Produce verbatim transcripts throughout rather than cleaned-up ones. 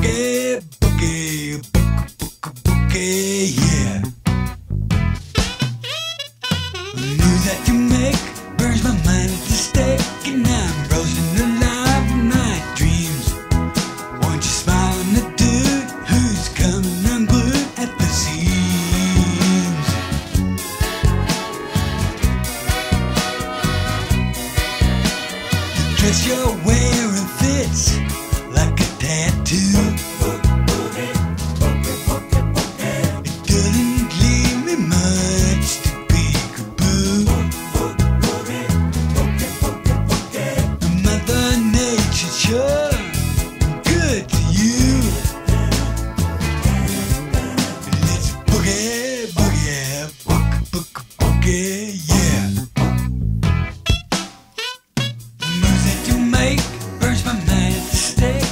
boogie, boogie, boogie, boogie, yeah. The noise that you make burns my mind at the stake, and I'm roasting alive in my dreams. Won't you smile on the dude who's coming unglued at the seams? The dress you're wearing fits like a tattoo. It doesn't leave me much to peekaboo. Mother Nature sure good to you. Let's boogie, boogie, boogie, boogie, boogie, yeah. The moves that you make burns my mind at the stake.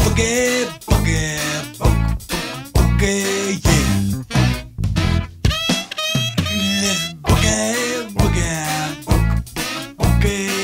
Boogie, boogie, boogie, boogie, yeah. Boogie, boogie, boogie, boogie, yeah. Let's boogie, boogie, boogie, boogie.